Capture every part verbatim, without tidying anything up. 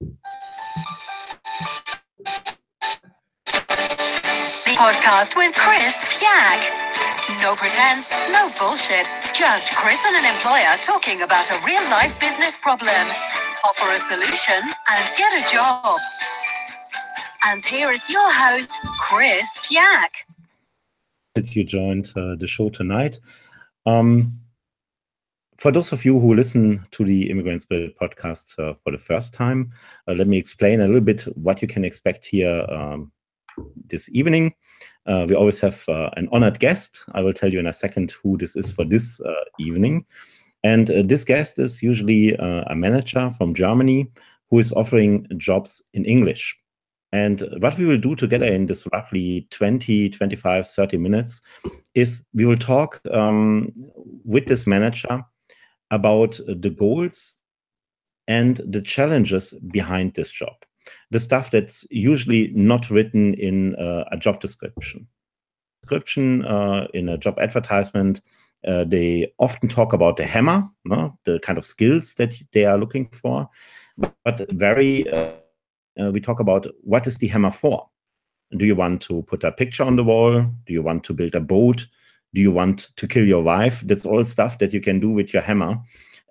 The podcast with Chris Pyak. No pretense, no bullshit. Just Chris and an employer talking about a real-life business problem. Offer a solution and get a job. And here is your host, Chris Pyak. That you joined uh, the show tonight. Um, For those of you who listen to the Immigrants Build podcast uh, for the first time, uh, let me explain a little bit what you can expect here um, this evening. Uh, we always have uh, an honored guest. I will tell you in a second who this is for this uh, evening. And uh, this guest is usually uh, a manager from Germany who is offering jobs in English. And what we will do together in this roughly twenty, twenty-five, thirty minutes is we will talk um, with this manager about the goals and the challenges behind this job, the stuff that's usually not written in uh, a job description. Description uh, in a job advertisement, uh, they often talk about the hammer, no? The kind of skills that they are looking for, but very, uh, uh, we talk about what is the hammer for? Do you want to put a picture on the wall? Do you want to build a boat? Do you want to kill your wife? That's all stuff that you can do with your hammer,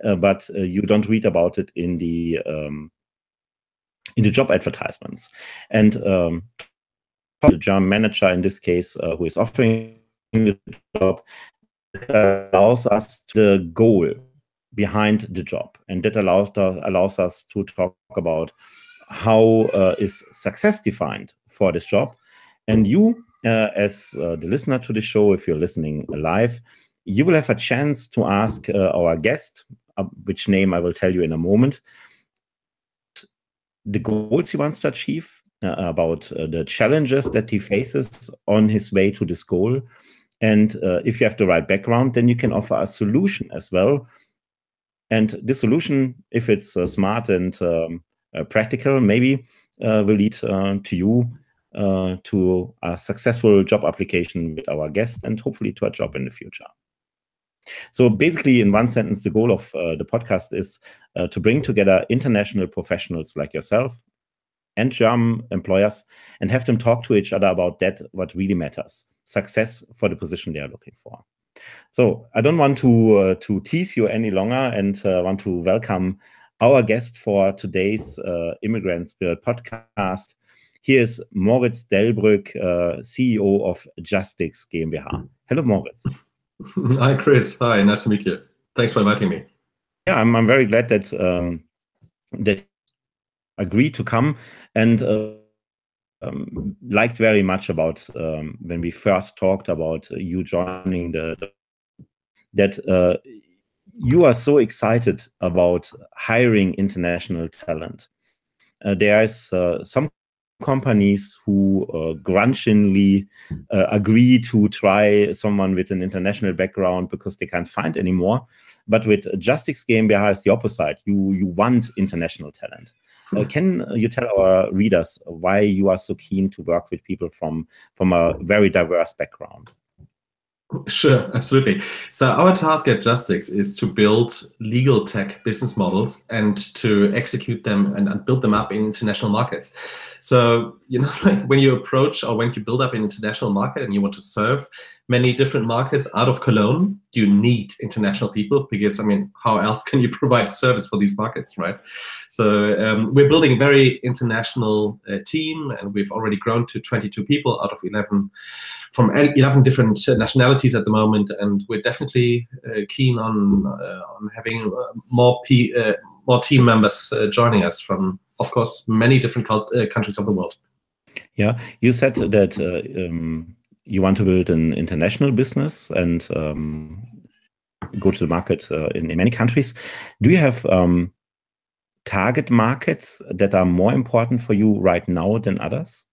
uh, but uh, you don't read about it in the um, in the job advertisements. And um, the German manager in this case, uh, who is offering the job, allows us the goal behind the job, and that allows allows us to talk about how uh, is success defined for this job, and you. Uh, as uh, the listener to the show, if you're listening live, you will have a chance to ask uh, our guest, uh, which name I will tell you in a moment, the goals he wants to achieve, uh, about uh, the challenges that he faces on his way to this goal. And uh, if you have the right background, then you can offer a solution as well. And this solution, if it's uh, smart and um, uh, practical, maybe uh, will lead uh, to you Uh, to a successful job application with our guest and hopefully to a job in the future. So basically, in one sentence, the goal of uh, the podcast is uh, to bring together international professionals like yourself and German employers and have them talk to each other about that, what really matters, success for the position they are looking for. So I don't want to, uh, to tease you any longer and uh, want to welcome our guest for today's uh, Immigrants Build podcast. Here is Moritz Delbrück, uh, C E O of Justix GmbH. Hello, Moritz. Hi, Chris. Hi, nice to meet you. Thanks for inviting me. Yeah, I'm, I'm very glad that um, that agreed to come, and uh, um, liked very much about um, when we first talked about you joining the, the that uh, you are so excited about hiring international talent. Uh, there is uh, some companies who uh, grudgingly uh, agree to try someone with an international background because they can't find anymore. But with Justix GmbH, it's the opposite. You you want international talent. Uh, can you tell our readers why you are so keen to work with people from from a very diverse background? Sure, absolutely. So our task at Justix is to build legal tech business models and to execute them and, and build them up in international markets. So, you know, like when you approach or when you build up an international market and you want to serve many different markets out of Cologne, you need international people because, I mean, how else can you provide service for these markets, right? So um, we're building a very international uh, team, and we've already grown to twenty-two people out of eleven, from eleven different nationalities at the moment, and we're definitely uh, keen on, uh, on having more, P uh, more team members uh, joining us from, of course, many different uh, countries of the world. Yeah, you said that uh, um, you want to build an international business and um, go to the market uh, in, in many countries. Do you have um, target markets that are more important for you right now than others?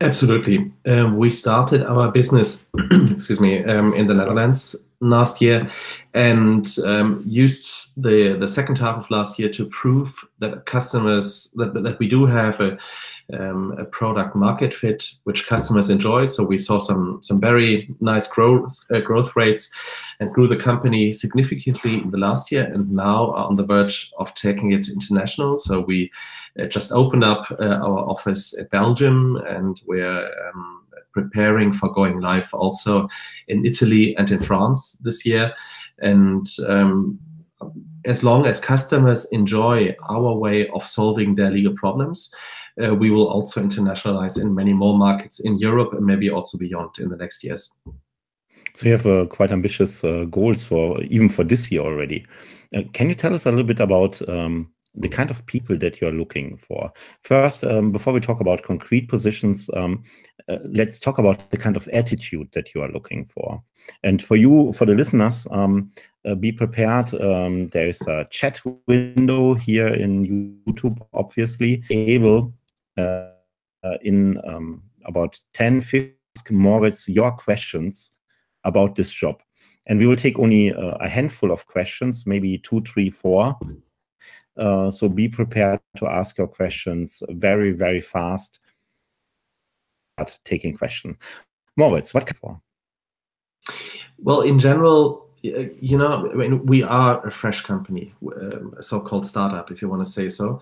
Absolutely. Um, we started our business, excuse me, um, in the Netherlands last year, and um, used the the second half of last year to prove that customers that that we do have a, um, a product market fit which customers enjoy. So we saw some some very nice growth uh, growth rates and grew the company significantly in the last year, and now are on the verge of taking it international. So we uh, just opened up uh, our office at Belgium, and we're um, preparing for going live also in Italy and in France this year. And um, as long as customers enjoy our way of solving their legal problems, uh, we will also internationalize in many more markets in Europe and maybe also beyond in the next years. So you have uh, quite ambitious uh, goals for even for this year already. Uh, can you tell us a little bit about um, the kind of people that you're looking for? First, um, before we talk about concrete positions, um, Uh, let's talk about the kind of attitude that you are looking for. And for you, for the listeners, um, uh, be prepared. Um, there is a chat window here in YouTube, obviously. Able uh, uh, in um, about ten, fifteen, Moritz, your questions about this job. And we will take only uh, a handful of questions, maybe two, three, four. Uh, so be prepared to ask your questions very, very fast. Taking question. Moritz, what can for? Well, in general, you know, I mean, we are a fresh company, a so-called startup, if you want to say so.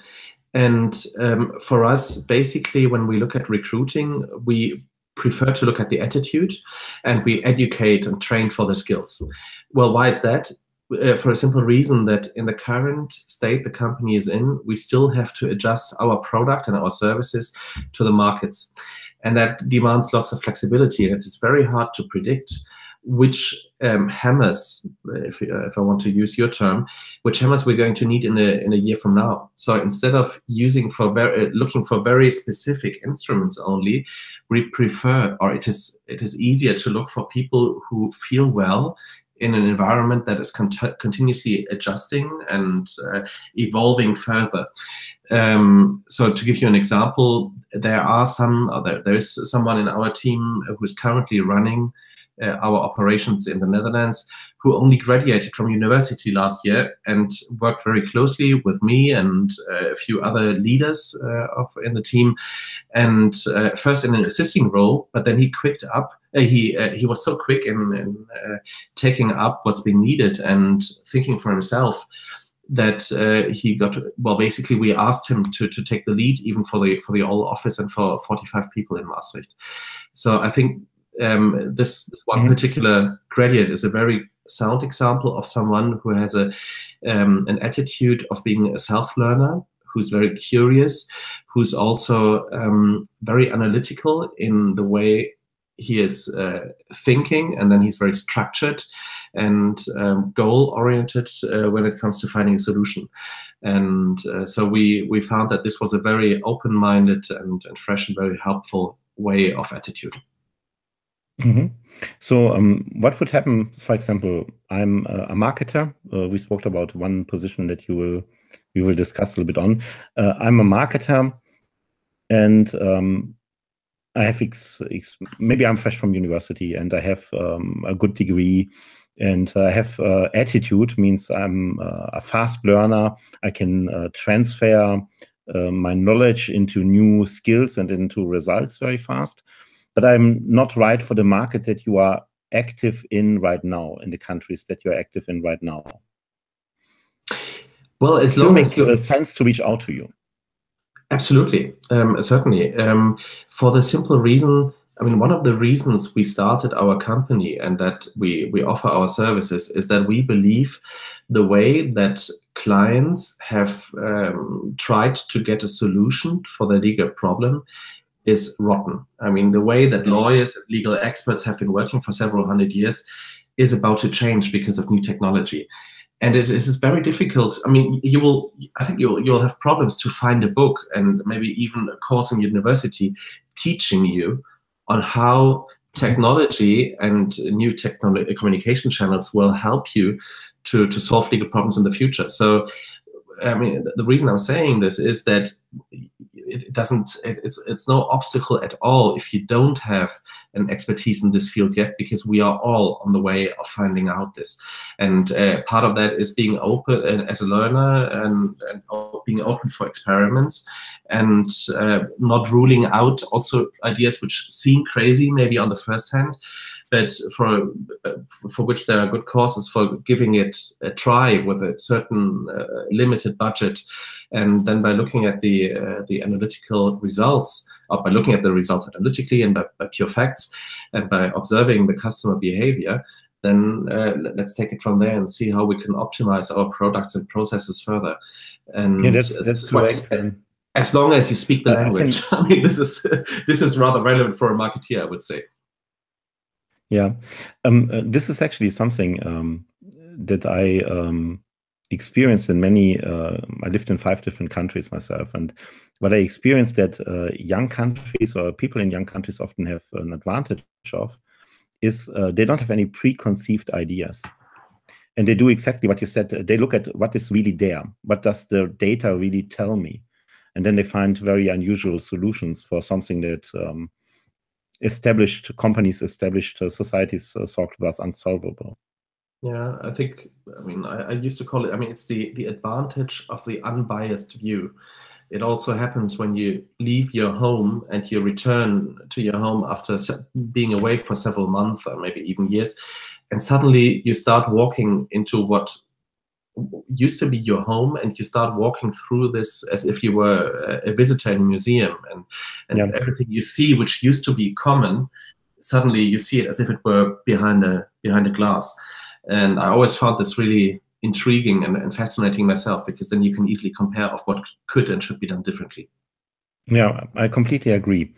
And um, for us, basically, when we look at recruiting, we prefer to look at the attitude, and we educate and train for the skills. Well, why is that? Uh, for a simple reason that in the current state the company is in, we still have to adjust our product and our services to the markets. And that demands lots of flexibility. And it's very hard to predict which um, hammers, if, uh, if I want to use your term, which hammers we're going to need in a, in a year from now. So instead of using for very, looking for very specific instruments only, we prefer, or it is, it is easier to look for people who feel well in an environment that is cont continuously adjusting and uh, evolving further. Um, so to give you an example, there are some other, there is someone in our team who is currently running uh, our operations in the Netherlands, who only graduated from university last year and worked very closely with me and uh, a few other leaders uh, of, in the team. And uh, first in an assisting role, but then he quicked up. Uh, he uh, he was so quick in, in uh, taking up what's been needed and thinking for himself that uh, he got, well, basically we asked him to to take the lead even for the for the whole office and for forty-five people in Maastricht. So I think um, this, this one particular graduate is a very sound example of someone who has a um, an attitude of being a self-learner, who's very curious, who's also um, very analytical in the way he is uh, thinking, and then he's very structured and um, goal-oriented uh, when it comes to finding a solution. And uh, so we we found that this was a very open-minded and, and fresh and very helpful way of attitude. Mm-hmm. So um, what would happen, for example, I'm a, a marketer. Uh, we spoke about one position that you will we will discuss a little bit on. Uh, I'm a marketer, and um, I have ex, ex, maybe I'm fresh from university and I have um, a good degree, and I have uh, attitude, means I'm uh, a fast learner. I can uh, transfer uh, my knowledge into new skills and into results very fast. But I'm not right for the market that you are active in right now, in the countries that you're active in right now. Well, as long as it makes sense to reach out to you. Absolutely, um, certainly. Um, for the simple reason, I mean, one of the reasons we started our company and that we, we offer our services is that we believe the way that clients have um, tried to get a solution for their legal problem is rotten. I mean, the way that lawyers and legal experts have been working for several hundred years is about to change because of new technology. And it is very difficult. I mean, you will, I think you'll, you'll have problems to find a book and maybe even a course in university teaching you on how technology and new technology communication channels will help you to, to solve legal problems in the future. So, I mean, the reason I'm saying this is that it doesn't, it, it's, it's no obstacle at all if you don't have and expertise in this field yet, because we are all on the way of finding out this. And uh, part of that is being open uh, as a learner and, and being open for experiments and uh, not ruling out also ideas which seem crazy maybe on the first hand, but for uh, for which there are good causes for giving it a try with a certain uh, limited budget. And then by looking at the uh, the analytical results, or by looking at the results analytically and by, by pure facts, and by observing the customer behavior, then uh, let's take it from there and see how we can optimize our products and processes further. And yeah, that's that's correct. As long as you speak the language, I, can... I mean, this is this is rather relevant for a marketeer, I would say. Yeah, um, uh, this is actually something um, that I um, experienced in many. Uh, I lived in five different countries myself, and what I experienced that uh, young countries or people in young countries often have an advantage of is uh, they don't have any preconceived ideas. And they do exactly what you said. They look at what is really there. What does the data really tell me? And then they find very unusual solutions for something that um, established companies, established uh, societies uh, thought was unsolvable. Yeah, I think, I mean, I, I used to call it, I mean, it's the, the advantage of the unbiased view. It also happens when you leave your home and you return to your home after being away for several months or maybe even years, and suddenly you start walking into what used to be your home, and you start walking through this as if you were a visitor in a museum, and, and yeah. everything you see, which used to be common, suddenly you see it as if it were behind a behind a glass. And I always found this really intriguing and, and fascinating myself, because then you can easily compare of what could and should be done differently. Yeah, I completely agree.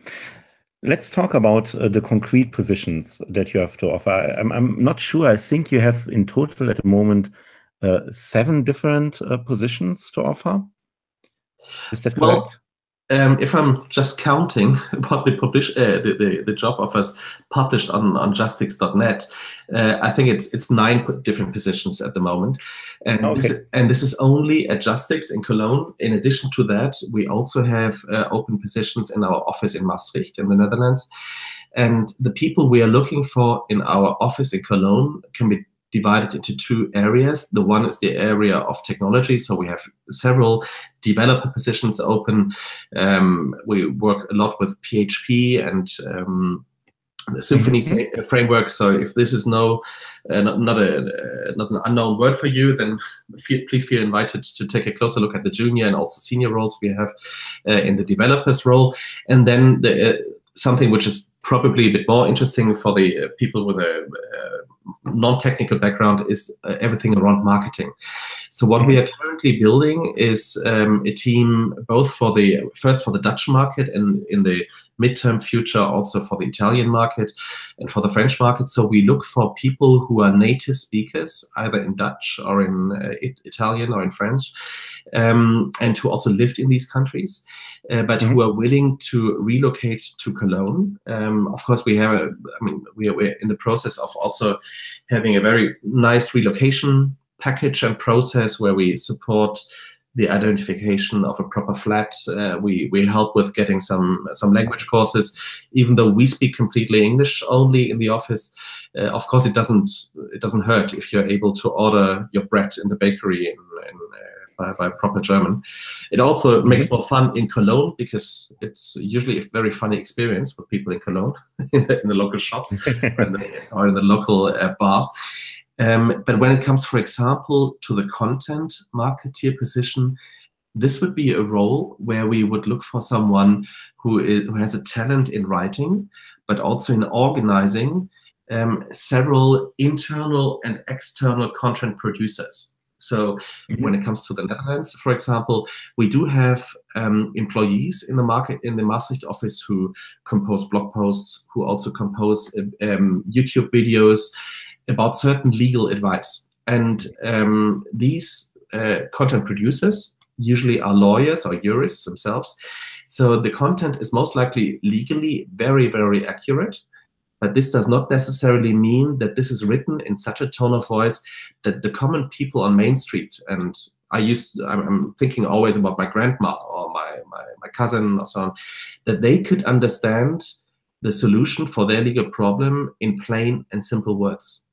Let's talk about uh, the concrete positions that you have to offer. I, I'm, I'm not sure. I think you have in total at the moment uh, seven different uh, positions to offer. Is that correct? Well, Um, if I'm just counting about the, publish, uh, the, the the job offers published on on Justix dot net, uh, I think it's it's nine different positions at the moment, and okay. this, and this is only at Justix in Cologne. In addition to that, we also have uh, open positions in our office in Maastricht in the Netherlands, and the people we are looking for in our office in Cologne can be divided into two areas. The one is the area of technology. So we have several developer positions open. Um, we work a lot with P H P and um, the Symfony mm-hmm. framework. So if this is no, uh, not, not, a, uh, not an unknown word for you, then feel, please feel invited to take a closer look at the junior and also senior roles we have uh, in the developer's role. And then the, uh, something which is probably a bit more interesting for the uh, people with a uh, non-technical background is uh, everything around marketing. So what we are currently building is um, a team both for the first for the Dutch market and in the midterm future also for the Italian market and for the French market. So we look for people who are native speakers, either in Dutch or in uh, Italian or in French, um, and who also lived in these countries, uh, but mm-hmm. who are willing to relocate to Cologne. Um, of course, we have, a, I mean, we are, we're in the process of also having a very nice relocation package and process where we support the identification of a proper flat. Uh, we, we help with getting some some language courses, even though we speak completely English only in the office. Uh, of course, it doesn't it doesn't hurt if you're able to order your bread in the bakery in, in, uh, by, by proper German. It also makes more fun in Cologne, because it's usually a very funny experience with people in Cologne, in, the, in the local shops and the, or in the local uh, bar. Um, but when it comes, for example, to the content marketeer position, this would be a role where we would look for someone who, is, who has a talent in writing, but also in organizing um, several internal and external content producers. So mm-hmm. when it comes to the Netherlands, for example, we do have um, employees in the market in the Maastricht office who compose blog posts, who also compose um, YouTube videos about certain legal advice. And um, these uh, content producers usually are lawyers or jurists themselves. So the content is most likely legally very, very accurate. But this does not necessarily mean that this is written in such a tone of voice that the common people on Main Street, and I used, I'm thinking always about my grandma or my, my, my cousin or so on, that they could understand the solution for their legal problem in plain and simple words.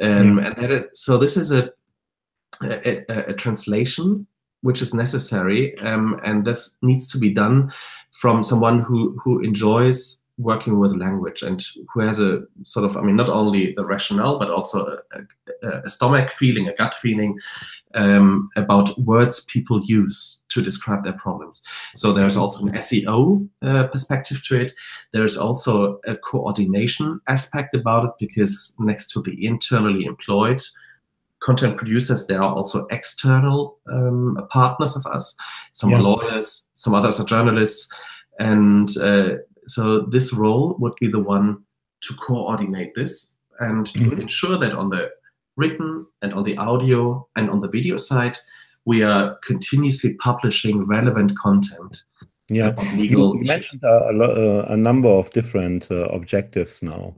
Um, yeah. And that is, so this is a, a, a translation which is necessary, um, and this needs to be done from someone who, who enjoys working with language and who has a sort of, I mean, not only the rationale, but also a, a, a stomach feeling, a gut feeling um, about words people use to describe their problems. So there's also an S E O uh, perspective to it. There's also a coordination aspect about it, because next to the internally employed content producers, there are also external um, partners of us. Some yeah. are lawyers, some others are journalists. And uh, so this role would be the one to coordinate this and to mm-hmm. ensure that on the written and on the audio and on the video side, we are continuously publishing relevant content. Yeah, legal you, you mentioned a, a, a number of different uh, objectives now.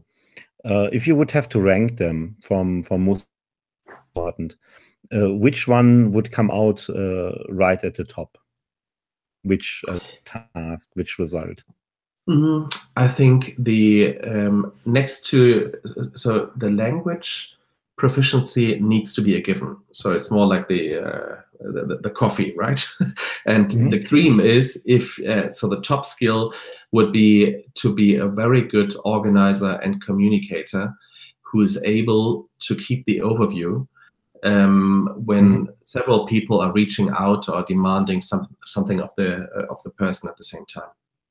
Uh, if you would have to rank them from, from most important, uh, which one would come out uh, right at the top? Which uh, task, which result? Mm-hmm. I think the um, next to, so the language proficiency needs to be a given. So it's more like the uh, the, the coffee, right? And mm-hmm. the cream is if, uh, so the top skill would be to be a very good organizer and communicator who is able to keep the overview um, when mm-hmm. several people are reaching out or demanding some, something of the, uh, of the person at the same time.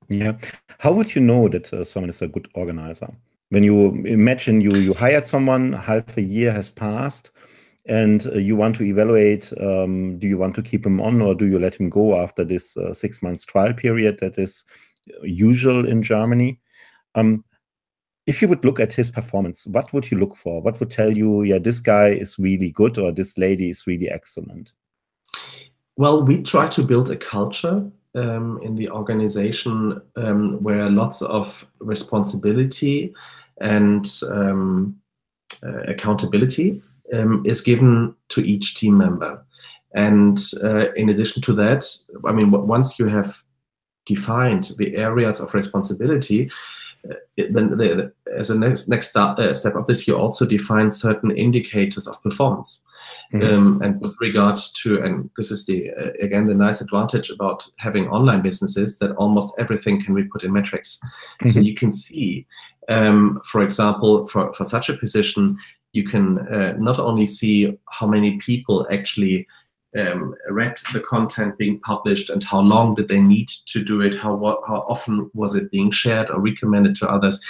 Yeah. How would you know that uh, someone is a good organizer? When you imagine you, you hired someone, half a year has passed, and uh, you want to evaluate, um, do you want to keep him on or do you let him go after this uh, six months trial period that is usual in Germany? Um, if you would look at his performance, what would you look for? What would tell you, yeah, this guy is really good or this lady is really excellent? Well, we try to build a culture Um, in the organization um, where lots of responsibility and um, uh, accountability um, is given to each team member. And uh, in addition to that, I mean, once you have defined the areas of responsibility, uh, then the, the, as a next, next start, uh, step of this, you also define certain indicators of performance. Mm-hmm. Um, and with regard to, and this is the uh, again the nice advantage about having online businesses, that almost everything can be put in metrics. Mm-hmm. So you can see, um, for example, for, for such a position, you can uh, not only see how many people actually um, read the content being published and how long did they need to do it, how, how often was it being shared or recommended to others.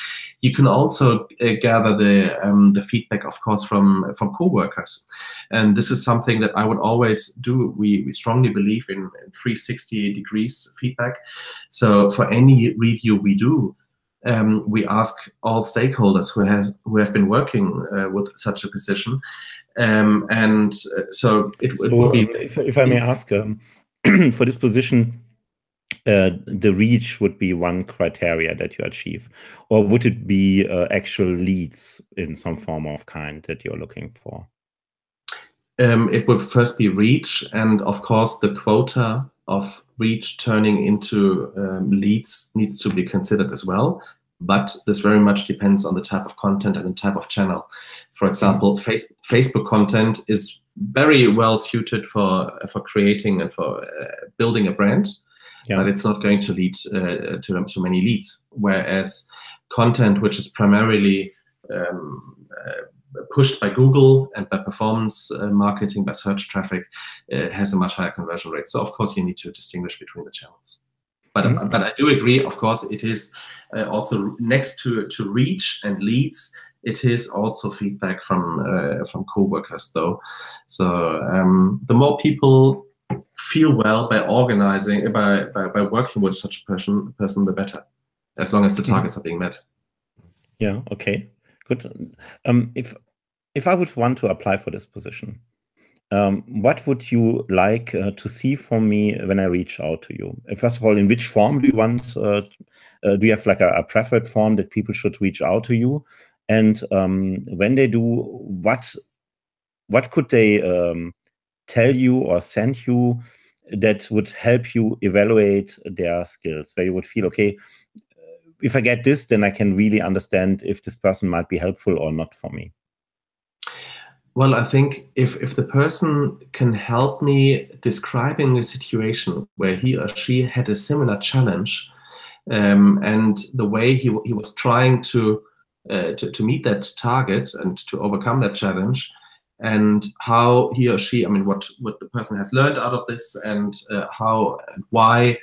You can also uh, gather the um, the feedback, of course, from from co-workers. And this is something that I would always do. We, we strongly believe in, in three sixty degrees feedback. So for any review we do, um, we ask all stakeholders who, has, who have been working uh, with such a position. Um, and uh, so it, so, it would be... Um, if, if I may ask, um, for this position, Uh, the reach would be one criteria that you achieve, or would it be uh, actual leads in some form of kind that you're looking for? Um, it would first be reach, and of course the quota of reach turning into um, leads needs to be considered as well. But this very much depends on the type of content and the type of channel. For example, mm-hmm. face, Facebook content is very well suited for, for creating and for uh, building a brand. Yeah. But it's not going to lead uh, to too many leads. Whereas content, which is primarily um, uh, pushed by Google and by performance uh, marketing, by search traffic, uh, has a much higher conversion rate. So, of course, you need to distinguish between the channels. But mm-hmm. but I do agree. Of course, it is uh, also next to to reach and leads. It is also feedback from uh, from coworkers, though. So um, the more people feel well by organizing, by, by, by working with such a person, person, the better, as long as the targets are being met. Yeah, okay, good. Um, if, if I would want to apply for this position, um, what would you like uh, to see from me when I reach out to you? First of all, in which form do you want, uh, uh, do you have like a, a preferred form that people should reach out to you? And um, when they do, what, what could they um, tell you or send you that would help you evaluate their skills, where you would feel, okay, if I get this, then I can really understand if this person might be helpful or not for me. Well, I think if, if the person can help me describing a situation where he or she had a similar challenge, um, and the way he, he was trying to, uh, to, to meet that target and to overcome that challenge, and how he or she, I mean, what, what the person has learned out of this, and uh, how, why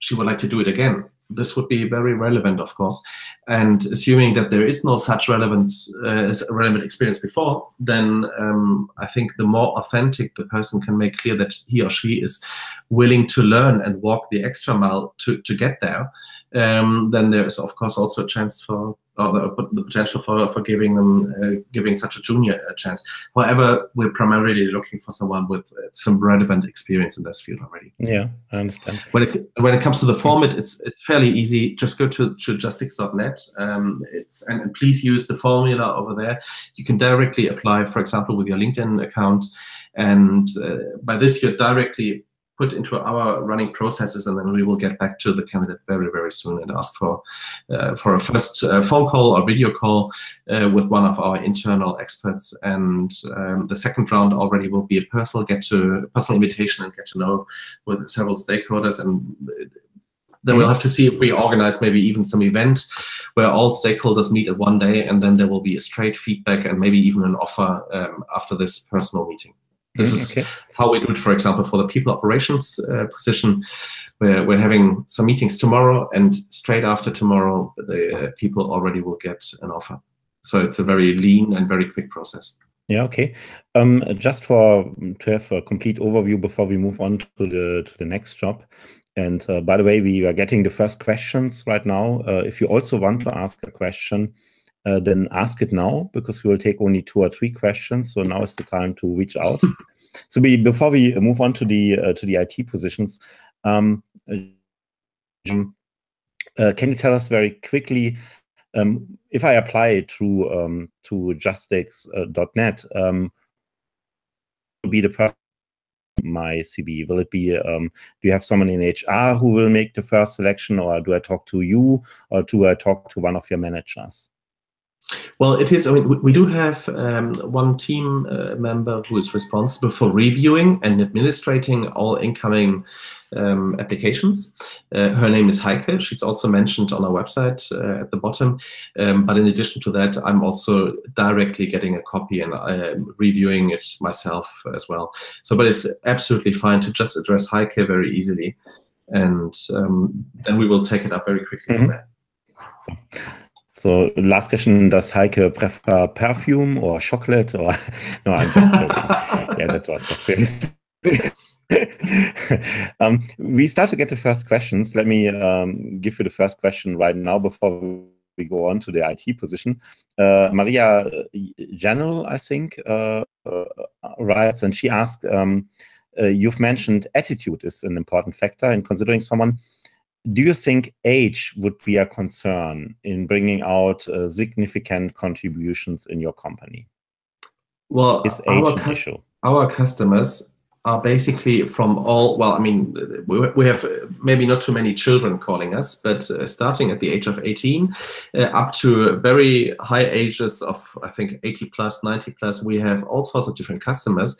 she would like to do it again. This would be very relevant, of course. And assuming that there is no such relevance, uh, relevant experience before, then um, I think the more authentic the person can make clear that he or she is willing to learn and walk the extra mile to, to get there, um, then there is, of course, also a chance for, or the, the potential for, for giving them, uh, giving such a junior a chance. However, we're primarily looking for someone with uh, some relevant experience in this field already. Yeah, I understand. When it, when it comes to the format, it's, it's fairly easy. Just go to, to justix dot net, um, it's, and, and please use the formula over there. You can directly apply, for example, with your LinkedIn account. And uh, by this, you're directly put into our running processes, and then we will get back to the candidate very, very soon and ask for uh, for a first uh, phone call or video call uh, with one of our internal experts. And um, the second round already will be a personal get to personal invitation and get to know with several stakeholders. And then we'll have to see if we organize maybe even some event where all stakeholders meet at one day, and then there will be a straight feedback and maybe even an offer um, after this personal meeting. This is okay. How we do it, for example, for the people operations uh, position, where we're having some meetings tomorrow, and straight after tomorrow, the uh, people already will get an offer. So it's a very lean and very quick process. Yeah, okay. Um, just for to have a complete overview before we move on to the to the next job. And uh, by the way, we are getting the first questions right now. Uh, if you also want to ask a question, Uh, then ask it now, because we will take only two or three questions. So now is the time to reach out. So we, before we move on to the uh, to the I T positions, um, uh, can you tell us very quickly um, if I apply through um, to justix dot net, uh, um, will be the person my C V? Will it be? Um, do you have someone in H R who will make the first selection, or do I talk to you, or do I talk to one of your managers? Well, it is, I mean, we do have um, one team uh, member who is responsible for reviewing and administrating all incoming um, applications. Uh, her name is Heike. She's also mentioned on our website uh, at the bottom. Um, but in addition to that, I'm also directly getting a copy and uh, reviewing it myself as well. So, but it's absolutely fine to just address Heike very easily. And um, then we will take it up very quickly mm-hmm. from there. So. So last question: does Heike prefer perfume or chocolate? Or no, I'm just joking. Yeah, that was the um, we start to get the first questions. Let me um, give you the first question right now before we go on to the I T position. Uh, Maria Janel, I think, uh, uh, writes, and she asked: um, uh, "You've mentioned attitude is an important factor in considering someone. Do you think age would be a concern in bringing out uh, significant contributions in your company?" Well, is age our, an issue? Our customers are basically from all, well, I mean, we, we have maybe not too many children calling us, but uh, starting at the age of eighteen, uh, up to very high ages of, I think, eighty plus, ninety plus, we have all sorts of different customers.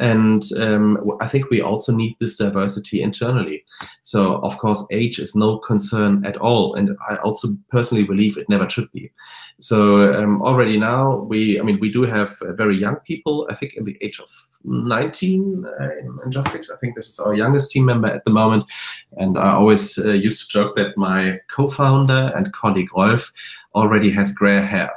And um, I think we also need this diversity internally. So, of course, age is no concern at all. And I also personally believe it never should be. So um, already now, we, I mean, we do have very young people, I think in the age of nineteen uh, in, in Justix. I think this is our youngest team member at the moment. And I always uh, used to joke that my co-founder and colleague Rolf already has gray hair.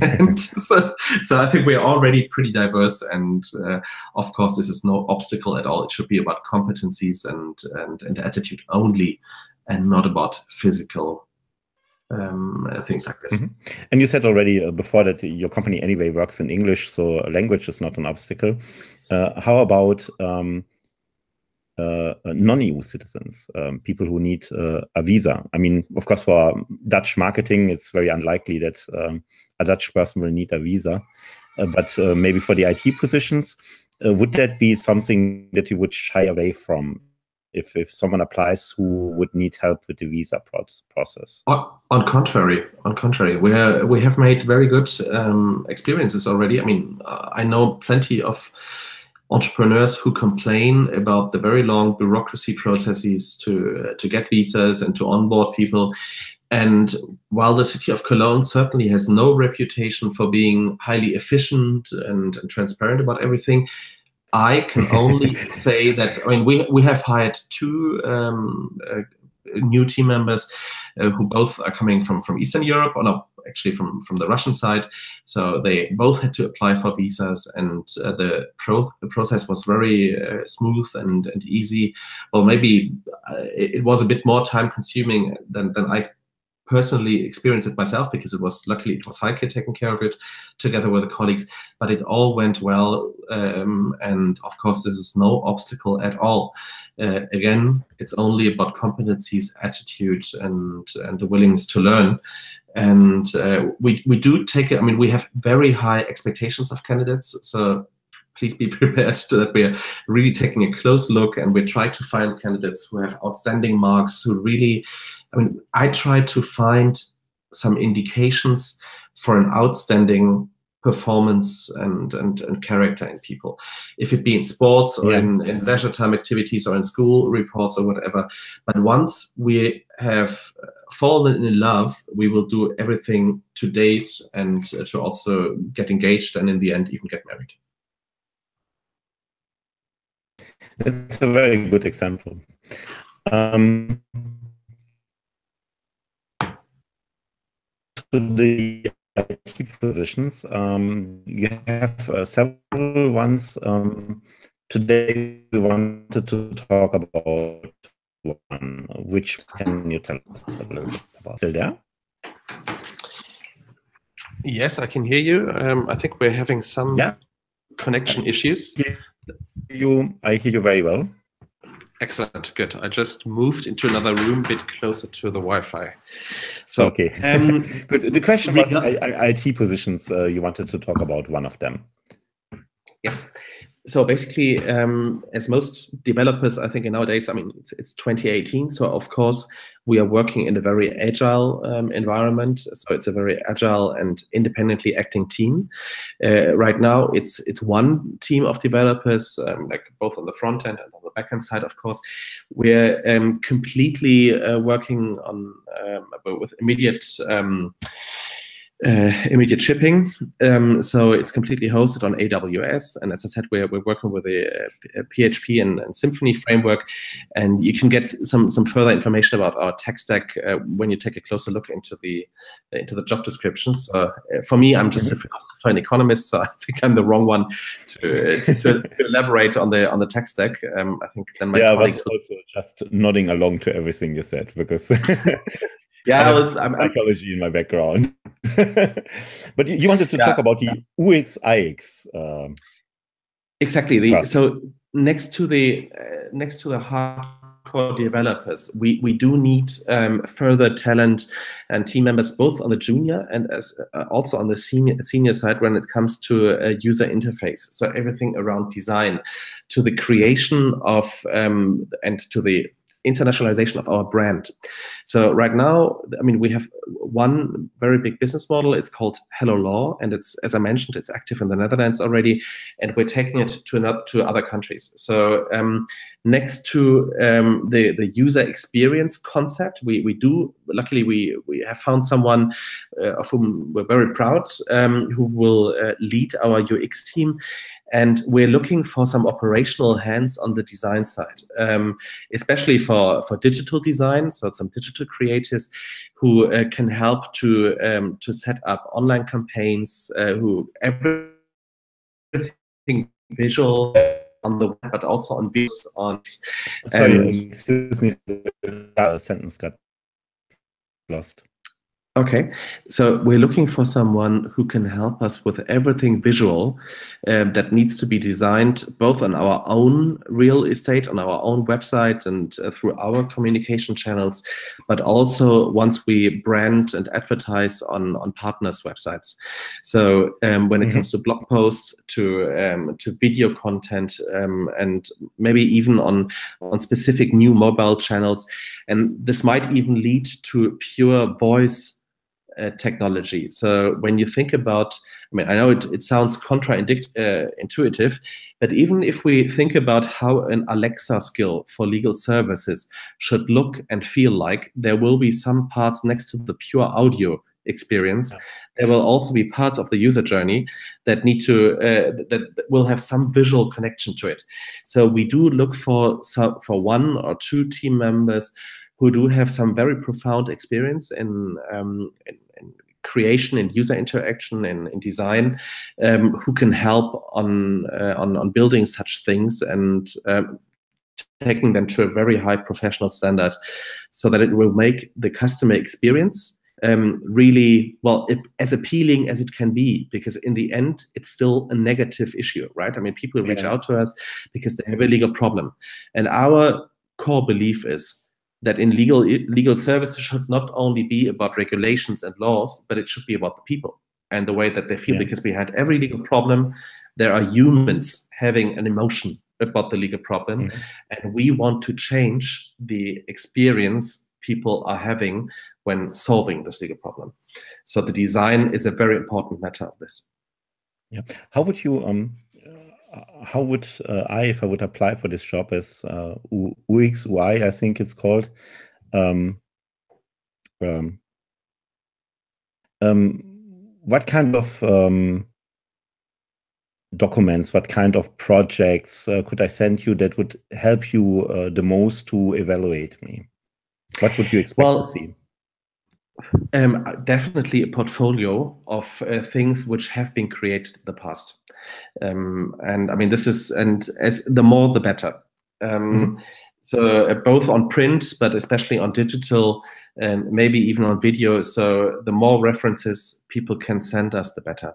And so, so I think we're already pretty diverse. And uh, of course, this is no obstacle at all. It should be about competencies and, and, and attitude only, and not about physical Um, uh, things like this. Mm-hmm. And you said already uh, before that your company anyway works in English, so language is not an obstacle. Uh, how about um, uh, non-E U citizens, um, people who need uh, a visa? I mean, of course, for Dutch marketing, it's very unlikely that um, a Dutch person will need a visa. Uh, but uh, maybe for the I T positions, uh, would that be something that you would shy away from? if, if someone applies who would need help with the visa process? On, on contrary, on contrary, we are, we have made very good um, experiences already. I mean, I know plenty of entrepreneurs who complain about the very long bureaucracy processes to uh, to get visas and to onboard people. And while the city of Cologne certainly has no reputation for being highly efficient and, and transparent about everything, I can only say that, I mean, we, we have hired two um, uh, new team members uh, who both are coming from, from Eastern Europe, or no, actually from, from the Russian side. So they both had to apply for visas, and uh, the, pro the process was very uh, smooth and, and easy. Well, maybe uh, it, it was a bit more time consuming than, than I personally experienced it myself, because it was, luckily it was Heike taking care of it together with the colleagues, but it all went well. Um, and of course, this is no obstacle at all. Uh, again, it's only about competencies, attitude, and, and the willingness to learn. And uh, we, we do take it, I mean, we have very high expectations of candidates. So please be prepared to that we're really taking a close look, and we try to find candidates who have outstanding marks, who really, I mean, I try to find some indications for an outstanding performance and, and, and character in people. If it be in sports or yeah. in, in leisure time activities or in school reports or whatever. But once we have fallen in love, we will do everything to date and to also get engaged, and in the end, even get married. That's a very good example. Um, to the I T positions, um, you have uh, several ones. Um, today, we wanted to talk about one. Which can you tell us a little bit about? Still there? Yes, I can hear you. Um, I think we're having some yeah. connection issues. Yeah. You, I hear you very well. Excellent, good. I just moved into another room, a bit closer to the Wi-Fi. So, okay. Um, but the question was I T positions. Uh, you wanted to talk about one of them. Yes. So basically, um, as most developers, I think nowadays, I mean, it's, it's twenty eighteen. So of course, we are working in a very agile um, environment. So it's a very agile and independently acting team. Uh, right now, it's it's one team of developers, um, like both on the front end and on the back end side. Of course, we're um, completely uh, working on um, with immediate. Um, Uh, immediate shipping. Um, so it's completely hosted on A W S. And as I said, we're, we're working with a, a P H P and, and Symfony framework. And you can get some, some further information about our tech stack uh, when you take a closer look into the into the job descriptions. Uh, for me, I'm just a philosopher and economist, so I think I'm the wrong one to, uh, to, to, to elaborate on the on the tech stack. Um, I think then my yeah, colleagues I was also would... just nodding along to everything you said, because yeah, I was, I'm, psychology in my background. But you, you wanted to yeah, talk about the yeah. U X I X. Um, exactly. The, uh, so next to the uh, next to the hardcore developers, we we do need um, further talent and team members, both on the junior and as uh, also on the senior senior side when it comes to uh, user interface. So everything around design, to the creation of um, and to the internationalization of our brand. So right now, I mean, we have one very big business model. It's called Hello Law, and it's, as I mentioned, it's active in the Netherlands already, and we're taking it to another, to other countries. So um, next to um, the the user experience concept, we we do luckily we we have found someone uh, of whom we're very proud, um, who will uh, lead our U X team. And we're looking for some operational hands on the design side, um, especially for, for digital design. So some digital creatives who uh, can help to um, to set up online campaigns, uh, who everything visual on the web, but also on views on. Sorry, and, excuse me, the sentence got lost. Okay, so we're looking for someone who can help us with everything visual uh, that needs to be designed both on our own real estate, on our own website and uh, through our communication channels, but also once we brand and advertise on, on partners' websites. So um, when it mm-hmm. comes to blog posts, to um, to video content, um, and maybe even on, on specific new mobile channels. And this might even lead to pure voice Uh, technology. So when you think about, I mean, I know it, it sounds contra-intuitive, uh, but even if we think about how an Alexa skill for legal services should look and feel like, there will be some parts next to the pure audio experience. Yeah. There will also be parts of the user journey that need to uh, that will have some visual connection to it. So we do look for for one or two team members who do have some very profound experience in, um, in, in creation and user interaction and in, in design, um, who can help on, uh, on on building such things and um, taking them to a very high professional standard, so that it will make the customer experience um, really well it, as appealing as it can be. Because in the end, it's still a negative issue, right? I mean, people reach yeah. out to us because they have a legal problem, and our core belief is that in legal legal services should not only be about regulations and laws, but it should be about the people and the way that they feel. Yeah. Because behind every legal problem, there are humans having an emotion about the legal problem. Mm-hmm. And we want to change the experience people are having when solving this legal problem. So the design is a very important matter of this. Yeah. How would you, um, how would uh, I, if I would apply for this job as uh, U X U I, I think it's called, um, um, um, what kind of um, documents, what kind of projects uh, could I send you that would help you uh, the most to evaluate me? What would you expect well, to see? Um, definitely a portfolio of uh, things which have been created in the past. Um, and I mean, this is, and as the more the better. Um, mm-hmm. So uh, both on print, but especially on digital, and maybe even on video. So the more references people can send us, the better.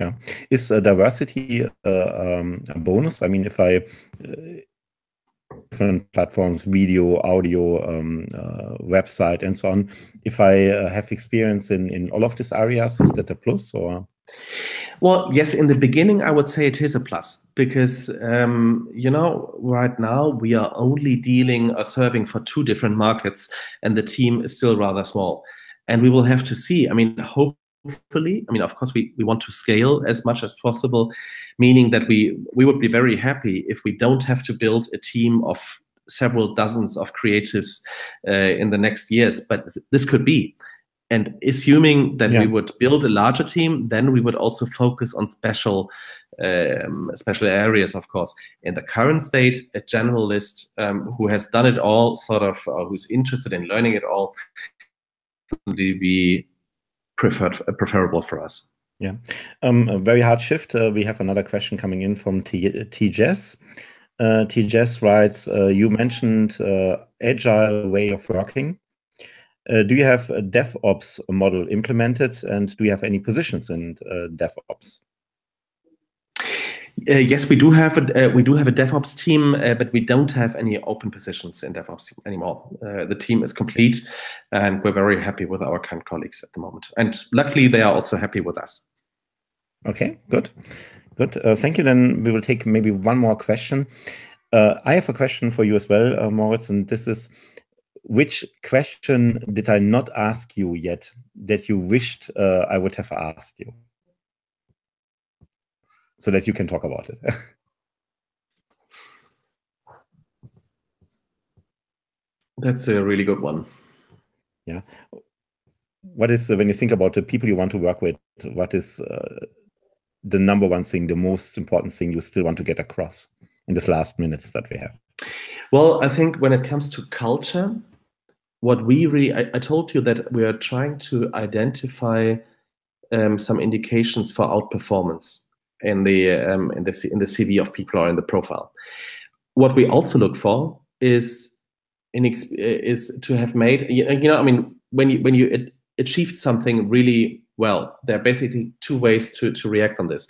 Yeah. Is uh, diversity uh, um, a bonus? I mean, if I... Uh, different platforms, video, audio, um, uh, website, and so on. If I uh, have experience in, in all of these areas, is that a plus or? Well, yes, in the beginning, I would say it is a plus because, um, you know, right now we are only dealing or serving for two different markets and the team is still rather small. And we will have to see, I mean, hope. Hopefully, I mean, of course, we, we want to scale as much as possible, meaning that we, we would be very happy if we don't have to build a team of several dozens of creatives uh, in the next years. But this could be. And assuming that yeah. we would build a larger team, then we would also focus on special um, special areas, of course. In the current state, a generalist um, who has done it all, sort of, or who's interested in learning it all, would be preferred uh, preferable for us. Yeah, um, a very hard shift. Uh, we have another question coming in from T J S. Uh, T J S writes, uh, you mentioned uh, agile way of working. Uh, do you have a DevOps model implemented, and do you have any positions in uh, DevOps? Uh, yes, we do have a uh, we do have a DevOps team, uh, but we don't have any open positions in DevOps anymore. Uh, the team is complete, and we're very happy with our current colleagues at the moment. And luckily, they are also happy with us. Okay, good, good. Uh, thank you. Then we will take maybe one more question. Uh, I have a question for you as well, uh, Moritz, and this is: which question did I not ask you yet that you wished uh, I would have asked you? So that you can talk about it. That's a really good one. Yeah. What is, when you think about the people you want to work with, what is uh, the number one thing, the most important thing you still want to get across in this last minutes that we have? Well, I think when it comes to culture, what we really, I, I told you that we are trying to identify um, some indications for outperformance in the um, in the in the C V of people or in the profile. What we also look for is in is to have made you know I mean when you when you achieved something really well. There are basically two ways to, to react on this.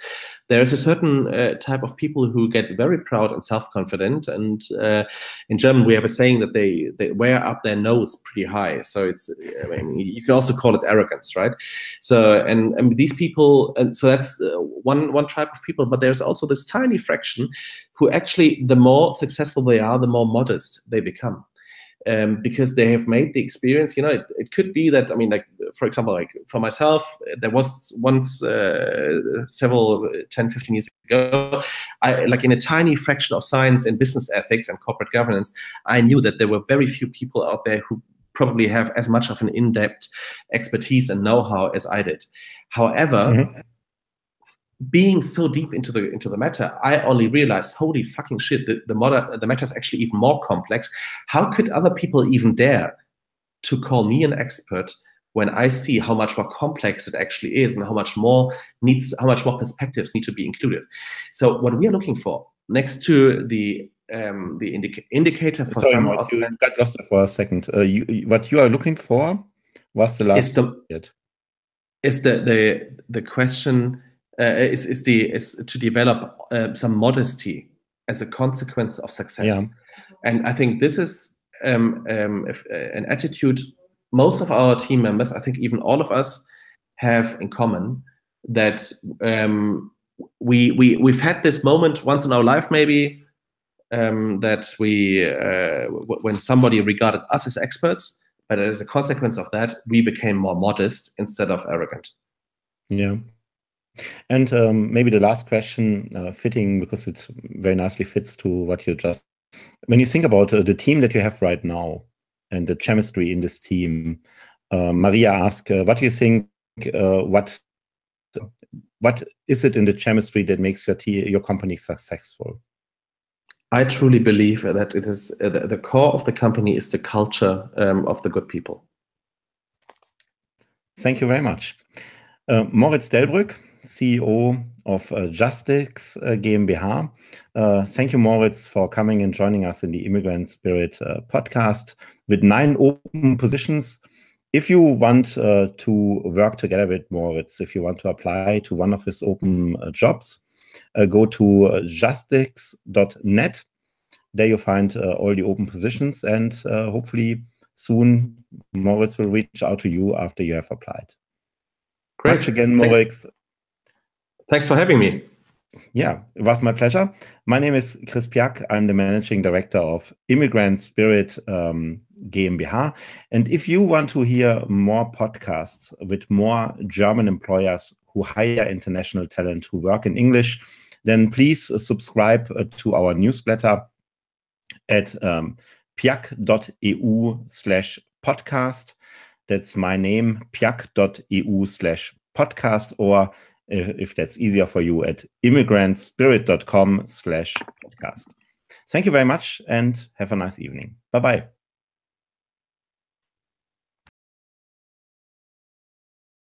There is a certain uh, type of people who get very proud and self-confident, and uh, in German we have a saying that they, they wear up their nose pretty high. So it's, I mean, you can also call it arrogance, right? So and, and these people, and so that's uh, one one type of people. But there's also this tiny fraction who actually, the more successful they are, the more modest they become. Um, because they have made the experience, you know, it, it could be that, I mean, like, for example, like for myself, there was once uh, several ten, fifteen years ago, I, like in a tiny fraction of science and business ethics and corporate governance, I knew that there were very few people out there who probably have as much of an in-depth expertise and know-how as I did. However, mm-hmm. being so deep into the into the matter, I only realized, holy fucking shit, the the, moder the matter is actually even more complex. How could other people even dare to call me an expert when I see how much more complex it actually is and how much more needs, how much more perspectives need to be included? So what we are looking for next to the um, the indica indicator for Sorry, some Moritz, outside... you got lost for a second. Uh, you, you, what you are looking for was the last. Is the is the the, the question. Uh, is is the is to develop uh, some modesty as a consequence of success, yeah. And I think this is um, um, if, uh, an attitude most of our team members, I think even all of us, have in common. That um, we we we've had this moment once in our life, maybe um, that we uh, w when somebody regarded us as experts, but as a consequence of that, we became more modest instead of arrogant. Yeah. And um, maybe the last question, uh, fitting, because it very nicely fits to what you just... When you think about uh, the team that you have right now and the chemistry in this team, uh, Maria asked, uh, what do you think, uh, what what is it in the chemistry that makes your, your company successful? I truly believe that it is uh, the, the core of the company is the culture um, of the good people. Thank you very much. Uh, Moritz Delbrück, C E O of uh, Justix uh, GmbH. Uh, thank you, Moritz, for coming and joining us in the Immigrant Spirit uh, podcast with nine open positions. If you want uh, to work together with Moritz, if you want to apply to one of his open uh, jobs, uh, go to uh, justix dot net. There you'll find uh, all the open positions, and uh, hopefully soon Moritz will reach out to you after you have applied. Great. Much again, Moritz. Thanks for having me. Yeah, it was my pleasure. My name is Chris Pyak. I'm the managing director of Immigrant Spirit um, GmbH. And if you want to hear more podcasts with more German employers who hire international talent who work in English, then please subscribe to our newsletter at um, pyak dot e u slash podcast. That's my name, pyak dot e u slash podcast, or if that's easier for you, at immigrant spirit dot com slash podcast. Thank you very much and have a nice evening. Bye-bye.